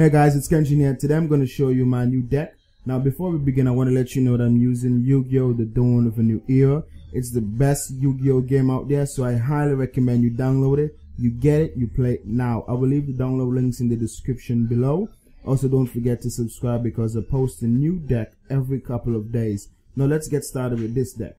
Hey guys, it's Kenjin here. Today I'm going to show you my new deck. Now before we begin, I want to let you know that I'm using Yu-Gi-Oh the Dawn of a New Era. It's the best Yu-Gi-Oh game out there, so I highly recommend you download it. You get it, you play it now. I will leave the download links in the description below. Also, don't forget to subscribe because I post a new deck every couple of days. Now let's get started with this deck.